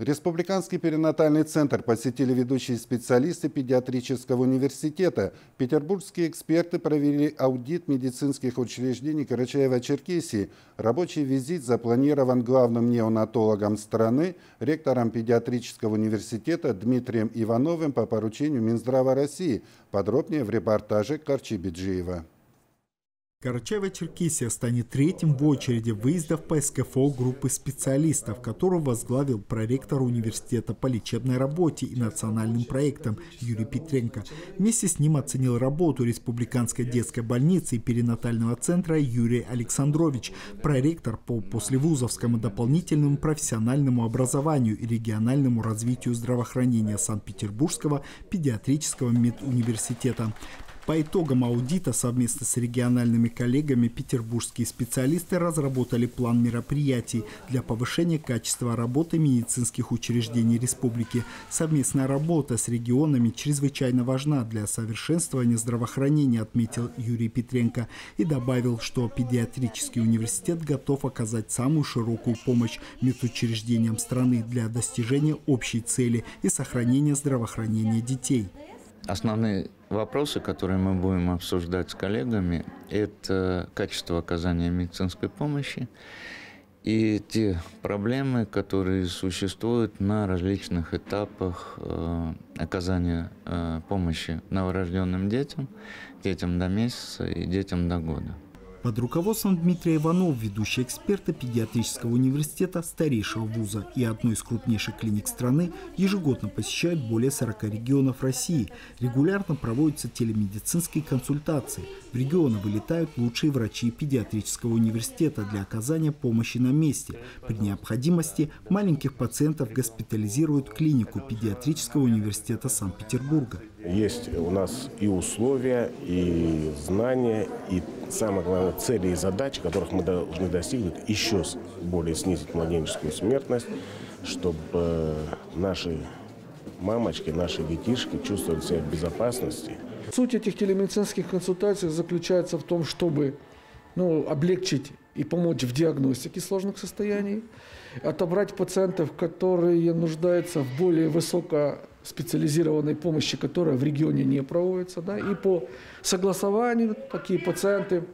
Республиканский перинатальный центр посетили ведущие специалисты педиатрического университета. Петербургские эксперты провели аудит медицинских учреждений Карачаево-Черкесии. Рабочий визит запланирован главным неонатологом страны, ректором педиатрического университета Дмитрием Ивановым по поручению Минздрава России. Подробнее в репортаже Карчибиджиева. Карачаево-Черкесия станет третьим в очереди выездов по СКФО группы специалистов, которую возглавил проректор университета по лечебной работе и национальным проектам Юрий Петренко. Вместе с ним оценил работу Республиканской детской больницы и перинатального центра Юрий Александрович, проректор по послевузовскому дополнительному профессиональному образованию и региональному развитию здравоохранения Санкт-Петербургского педиатрического медуниверситета. По итогам аудита совместно с региональными коллегами петербургские специалисты разработали план мероприятий для повышения качества работы медицинских учреждений республики. Совместная работа с регионами чрезвычайно важна для совершенствования здравоохранения, отметил Юрий Петренко и добавил, что педиатрический университет готов оказать самую широкую помощь медучреждениям страны для достижения общей цели и сохранения здравоохранения детей. Основные вопросы, которые мы будем обсуждать с коллегами, это качество оказания медицинской помощи и те проблемы, которые существуют на различных этапах оказания помощи новорожденным детям, детям до месяца и детям до года. Под руководством Дмитрия Иванова, ведущий эксперта педиатрического университета, старейшего вуза и одной из крупнейших клиник страны, ежегодно посещают более 40 регионов России. Регулярно проводятся телемедицинские консультации. В регионы вылетают лучшие врачи педиатрического университета для оказания помощи на месте. При необходимости маленьких пациентов госпитализируют клинику педиатрического университета Санкт-Петербурга. Есть у нас и условия, и знания, и, самое главное, цели и задачи, которых мы должны достигнуть, еще более снизить младенческую смертность, чтобы наши мамочки, наши детишки чувствовали себя в безопасности. Суть этих телемедицинских консультаций заключается в том, чтобы облегчить и помочь в диагностике сложных состояний, отобрать пациентов, которые нуждаются в более высокоспециализированной помощи, которая в регионе не проводится, и по согласованию такие пациенты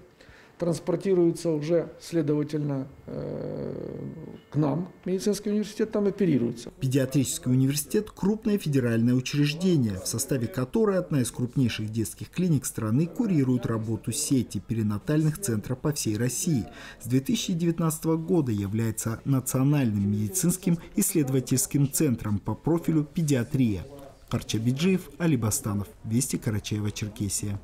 транспортируются уже, следовательно, к нам. Медицинский университет там оперируется. Педиатрический университет – крупное федеральное учреждение, в составе которой одна из крупнейших детских клиник страны курирует работу сети перинатальных центров по всей России. С 2019 года является национальным медицинским исследовательским центром по профилю педиатрия. Карчабиджиев Алибастанов, Вести Карачаево-Черкесия.